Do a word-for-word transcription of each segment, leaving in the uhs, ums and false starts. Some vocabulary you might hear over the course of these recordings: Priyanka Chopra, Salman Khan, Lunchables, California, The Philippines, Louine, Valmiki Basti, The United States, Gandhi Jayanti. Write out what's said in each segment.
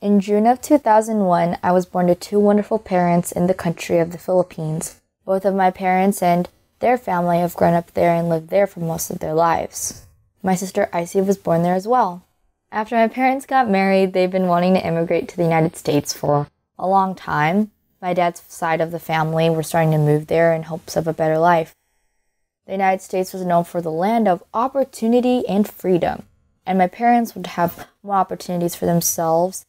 In June of two thousand one, I was born to two wonderful parents in the country of the Philippines. Both of my parents and their family have grown up there and lived there for most of their lives. My sister Icy was born there as well. After my parents got married, they've been wanting to immigrate to the United States for a long time. My dad's side of the family were starting to move there in hopes of a better life. The United States was known for the land of opportunity and freedom, and my parents would have more opportunities for themselves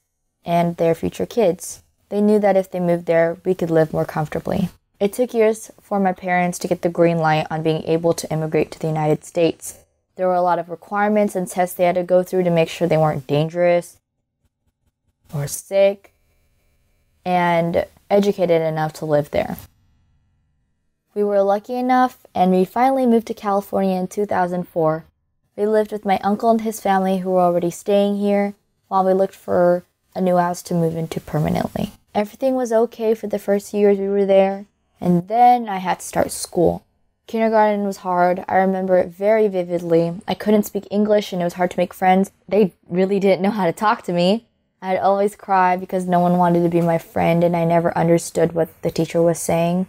and their future kids. They knew that if they moved there, we could live more comfortably. It took years for my parents to get the green light on being able to immigrate to the United States. There were a lot of requirements and tests they had to go through to make sure they weren't dangerous or sick and educated enough to live there. We were lucky enough, and we finally moved to California in two thousand four. We lived with my uncle and his family who were already staying here while we looked for a new house to move into permanently. Everything was okay for the first years we were there, and then I had to start school. Kindergarten was hard. I remember it very vividly. I couldn't speak English and it was hard to make friends. They really didn't know how to talk to me. I'd always cry because no one wanted to be my friend and I never understood what the teacher was saying.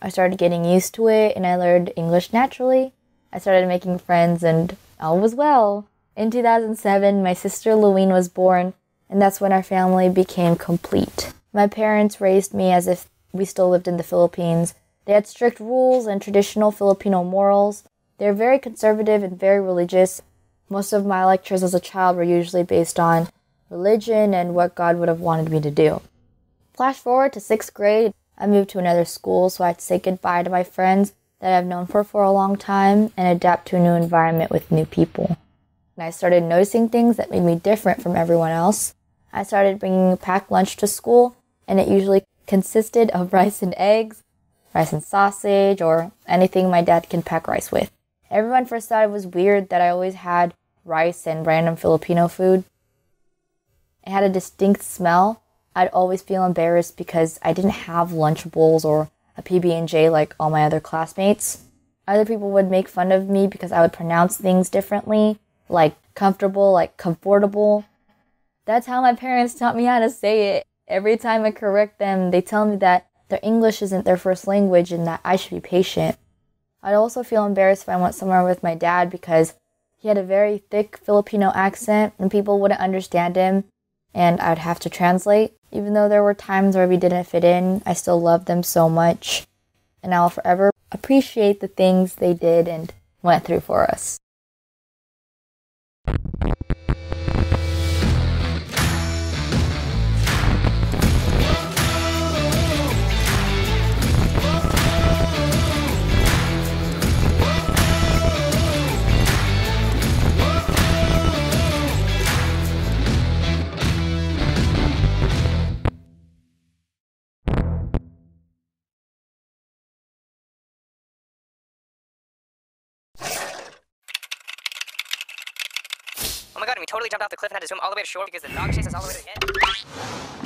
I started getting used to it and I learned English naturally. I started making friends and all was well. In two thousand seven, my sister Louine was born, and that's when our family became complete. My parents raised me as if we still lived in the Philippines. They had strict rules and traditional Filipino morals. They're very conservative and very religious. Most of my lectures as a child were usually based on religion and what God would have wanted me to do. Flash forward to sixth grade, I moved to another school, so I had to say goodbye to my friends that I've known for for a long time and adapt to a new environment with new people. And I started noticing things that made me different from everyone else. I started bringing a packed lunch to school, and it usually consisted of rice and eggs, rice and sausage, or anything my dad can pack rice with. Everyone first thought it was weird that I always had rice and random Filipino food. It had a distinct smell. I'd always feel embarrassed because I didn't have Lunchables or a P B and J like all my other classmates. Other people would make fun of me because I would pronounce things differently, like comfortable, like comfortable. That's how my parents taught me how to say it. Every time I correct them, they tell me that their English isn't their first language and that I should be patient. I'd also feel embarrassed if I went somewhere with my dad because he had a very thick Filipino accent and people wouldn't understand him and I'd have to translate. Even though there were times where we didn't fit in, I still loved them so much and I'll forever appreciate the things they did and went through for us. Oh my god, and we totally jumped off the cliff and had to swim all the way to shore because the dog chased us all the way to the end.